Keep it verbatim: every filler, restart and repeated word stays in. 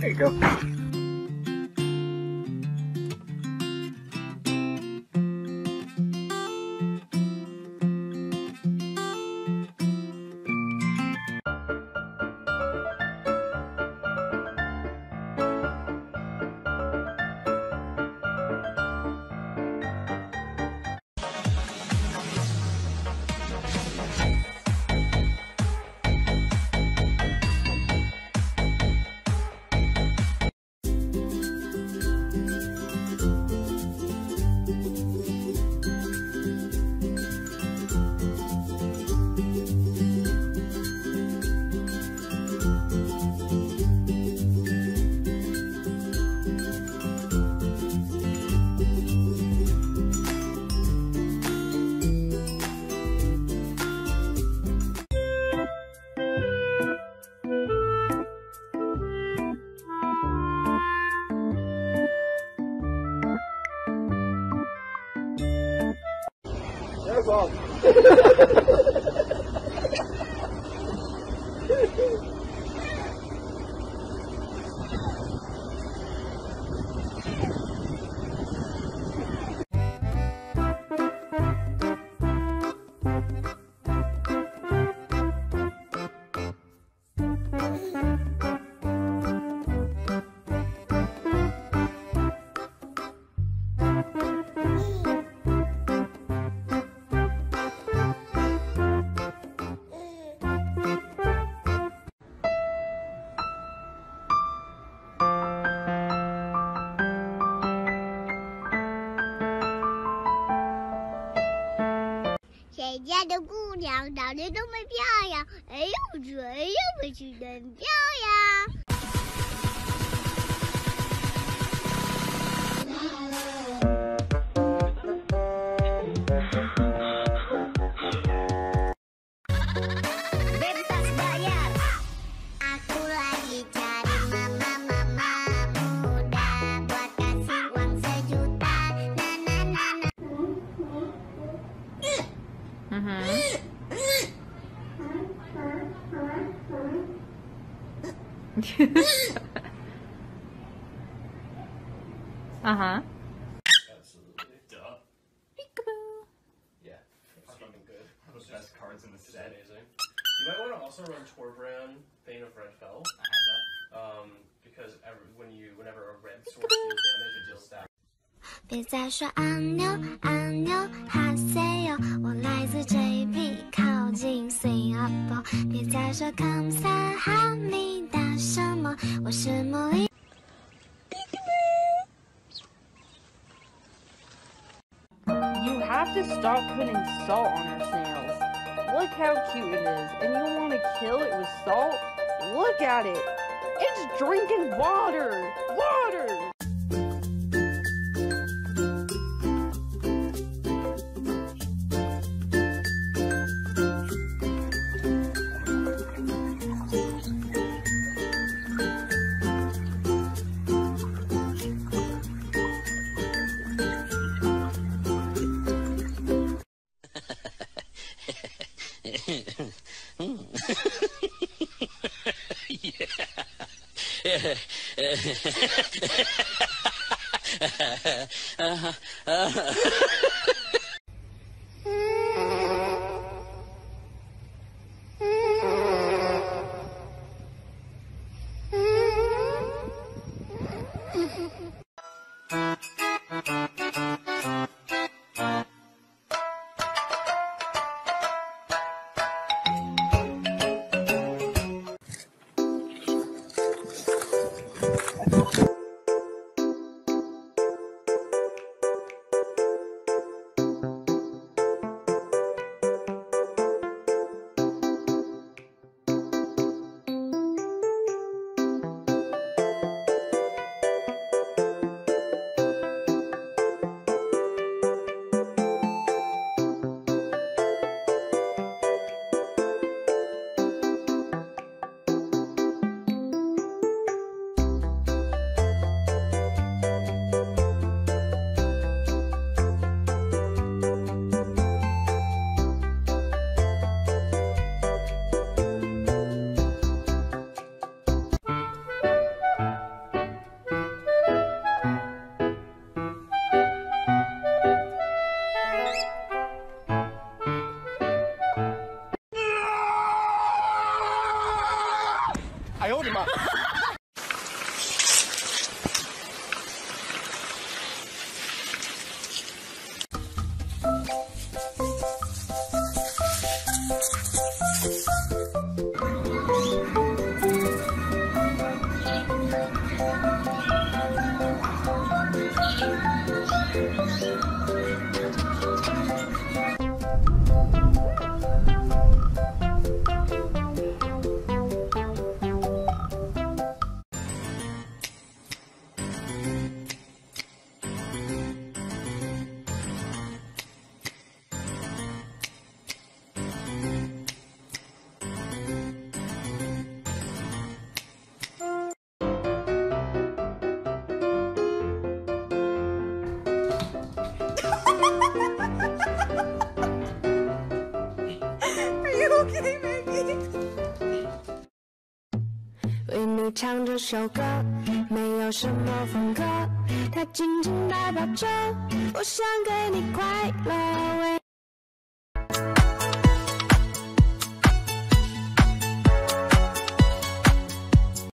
There you go. 家的姑娘长得这么漂亮，哎呦嘴又不是很漂亮。Uh-huh. Absolutely. Duh. Peekaboo. Yeah. That's fucking good. One of the best cards in the set. Amazing. You might want to also run Torbrand, Thane of Red Fell. I have that. Um, because every, when you, whenever a red sword deals damage, it deals stack. 别再说阿牛阿牛哈塞哟，我来自 J P 靠近新加坡。别再说康萨哈密达什么，我是茉莉。 To stop putting salt on our snails. Look how cute it is, and you want to kill it with salt? Look at it. It's drinking water. Water. uh-huh. Uh-huh. I hold him up.